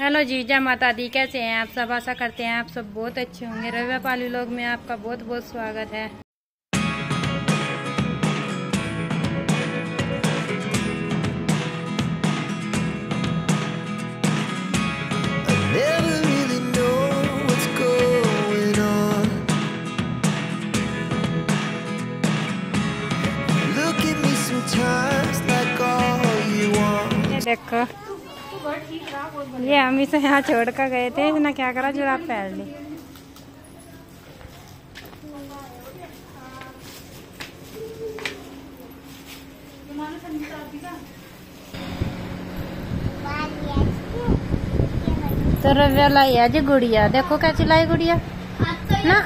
Hello जी, जय माता दी। कैसे हैं आप सब? आशा करते हैं आप सब बहुत अच्छे होंगे। रवि पाली लोग में आपका बहुत बहुत स्वागत है। देखो, ये हम इसे यहाँ छोड़ कर गए थे, इसने क्या करा, जुराब पहन ली। तो रवि लाई है जी गुड़िया, देखो कैसी लाई गुड़िया ना,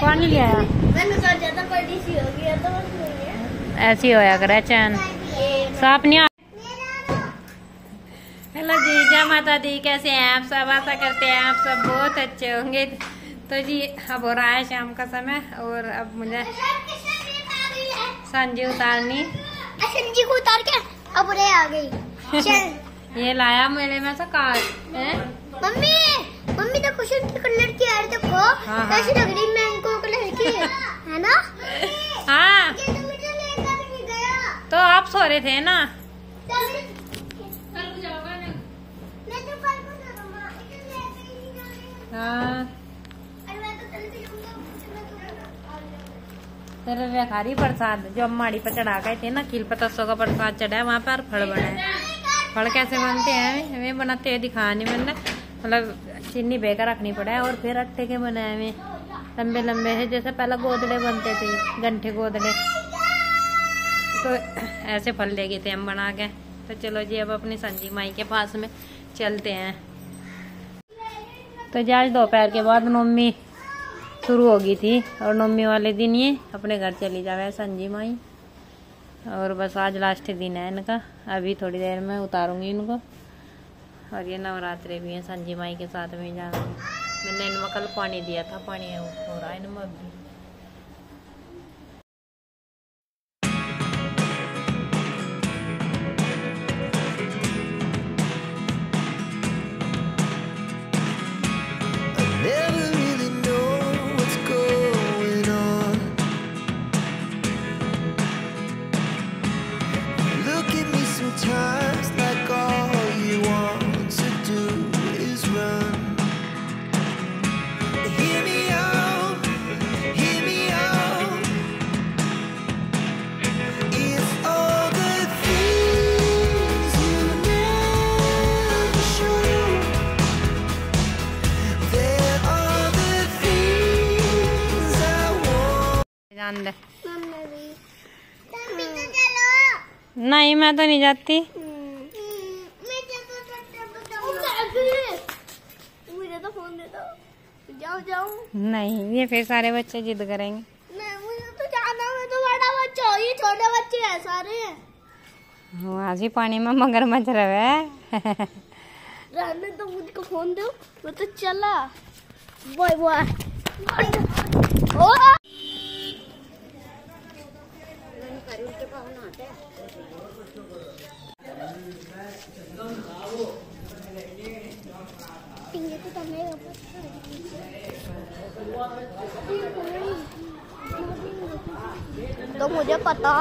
कौन लिया ऐसी होया करे चैन साफ नहीं। हेलो जी, जय माता दी। कैसे हैं आप सब? आशा करते हैं आप सब बहुत अच्छे होंगे। तो जी अब हो रहा है शाम का समय और अब मुझे संजी उतारनी, संजी को उतार के अब उड़े आ गई। ये लाया मेरे में से कार है। मम्मी मम्मी तो कुशन की कलर की यार, देखो कैसी लग रही मैं इनको कलर की है ना। हां तो आप सो रहे थे ना, खारी प्रसाद जो माड़ी पर चढ़ा गए थे ना, खील पर तस्सों का प्रसाद चढ़ा है वहाँ पर। फल बना है, फल कैसे बनते हैं हमें बनाते हुए दिखाने, मतलब चीनी बेकर रखनी पड़ा है और फिर अट्टे के बनाए हुए लम्बे लम्बे है, जैसे पहले गोदड़े बनते थे, गंठे गोदड़े। तो ऐसे फल ले गए थे हम बना के। तो चलो जी अब अपनी संजी माई के पास में चलते हैं। तो जी आज दोपहर के बाद नौमी शुरू हो गई थी और नौमी वाले दिन ये अपने घर चली जावे संजी माई, और बस आज लास्ट दिन है इनका। अभी थोड़ी देर में उतारूंगी इनको, और ये नवरात्रे भी हैं संजी माई के साथ में जा। मैंने इनमें कल पानी दिया था, पानी हो रहा है इनमें अभी। नहीं मैं तो नहीं जाती, मुझे तो फोन दे दो, जाओ जाओ। नहीं ये फिर सारे बच्चे जिद करेंगे, नहीं मुझे तो जाना, मैं तो बड़ा बच्चा हूं, ये छोटे बच्चे हैं सारे। आज ही पानी में मगरमच्छ रहे। रहने तो, मुझको फोन दो, मैं तो चला, बाय बाय। तो मुझे पता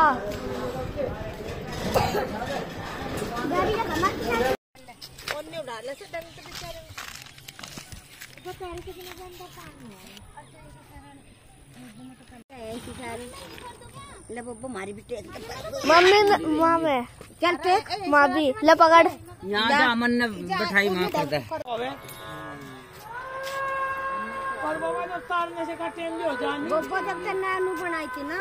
मारी भी मम्मी माँ में चलते माँ भी ले पकड़ यहाँ अमन ने बैठाई माँ करता है। और बाबा जब साल में से का टाइम जो जानी बाबा जब तक नानू बनाई थी ना,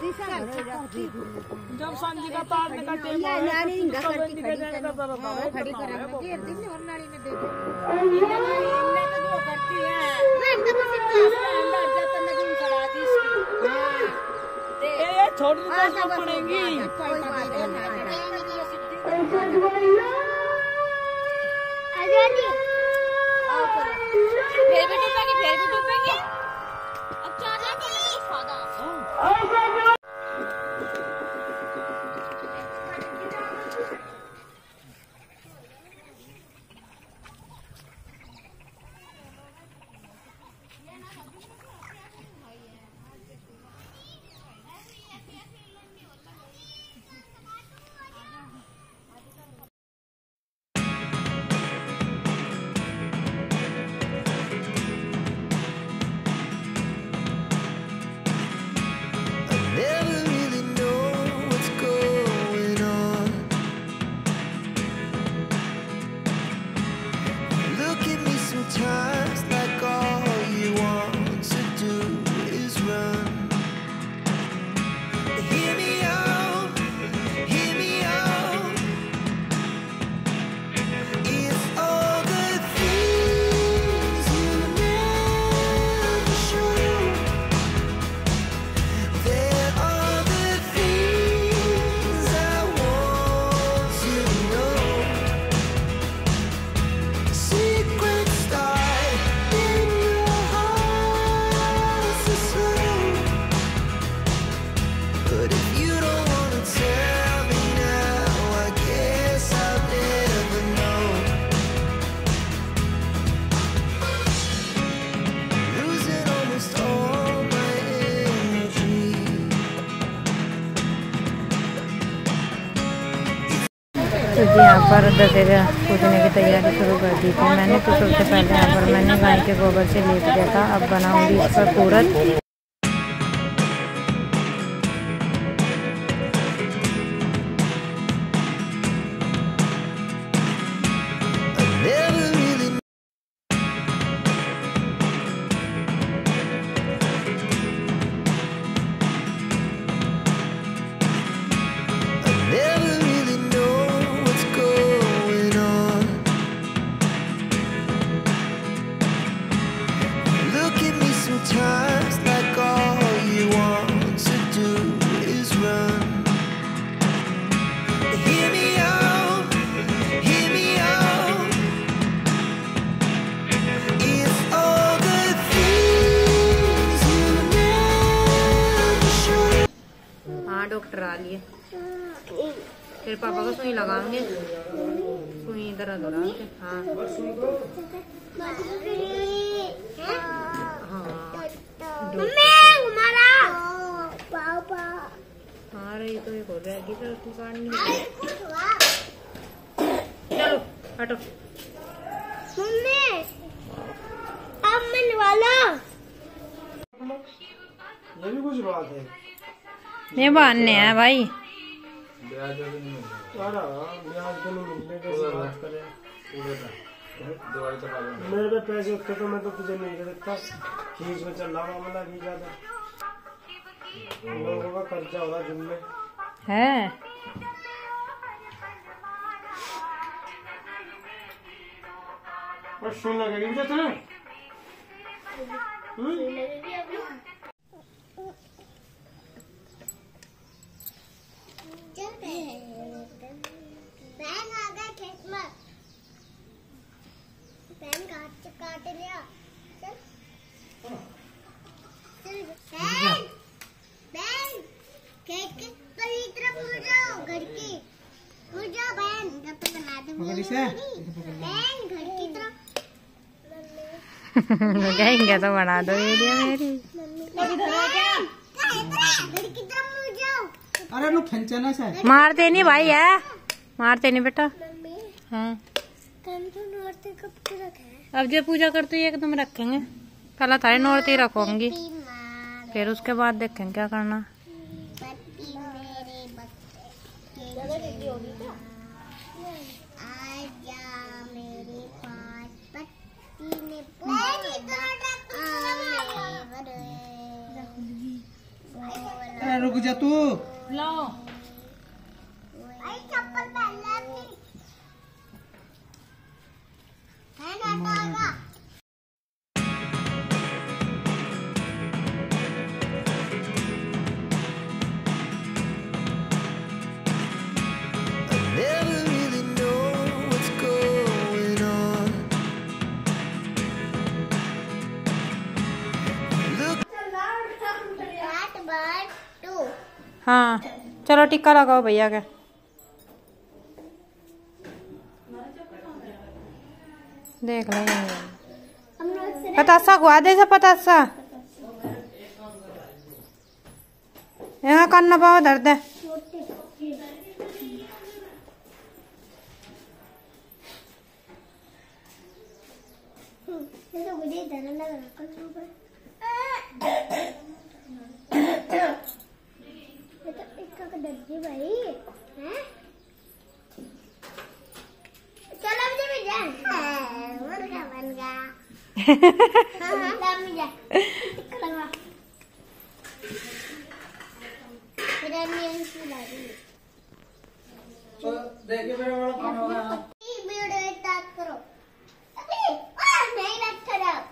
जब सांझी का तार का टाइम है नानी इंगा करती खड़ी कर रही है, दिन और नानी में देखो हमने तो वो करती है मैं इंगा करती हूं अंदर जाता मैं तुम करा दी इसकी ये छोड़ दो तो पड़ेगी कोई बात नहीं। आ जानी आओ करो तो जी यहाँ पर दशहरा पूजने की तैयारी शुरू कर दी थी मैंने। तो सबसे पहले यहाँ पर मैंने गाय के गोबर से लेप दिया था। अब बनाऊंगी इस पर पूरन। Sometimes, like, all you want to do is run. Hear me out, hear me out. If all the things you never should. हाँ, डॉक्टर आ लिए। तेरे पापा को सुई लगाएंगे। सुई इधर उधर आके। हाँ। तो ये बोल रहा है कि चल तू काटनी, चलो हटो। मम्मी अब मन वाला ये भी कुछ बात है, ये बहाने हैं भाई। ब्याज अभी नहीं सारा ब्याज तो लूटने के लिए बात करें पूरे का दवाई तो खा लो। मेरे पे पैसे होते तो मैं तो तुझे नहीं दे सकता। फीस में चल रहा मामला भी ज्यादा लोगों का खर्चा होगा दिन में है। सुन लगेगी मुझे तेरे खेत में बैन काट लिया। कहेंगे तो बना दो वीडियो मेरी। अरे नु खंचना से मारते नहीं भाई है, मारते नहीं बेटा। हाँ अब जो पूजा करते एकदम रखेंगे, पहला थारे नौरते रखोंगी, फिर उसके बाद देखेंगे क्या करना। रुक जा तू लाओ आई चप्पल पहन ले अपनी है ना। हाँ चलो टिक्का लगाओ भैया के। देख लेंगे पतासा गुआ दे सा पतासा यहाँ कान ना पाओ दर्द है।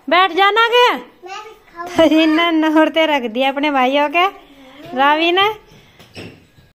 बैठ जाना के नौरते रख दिया अपने भाइयों के रावी ने।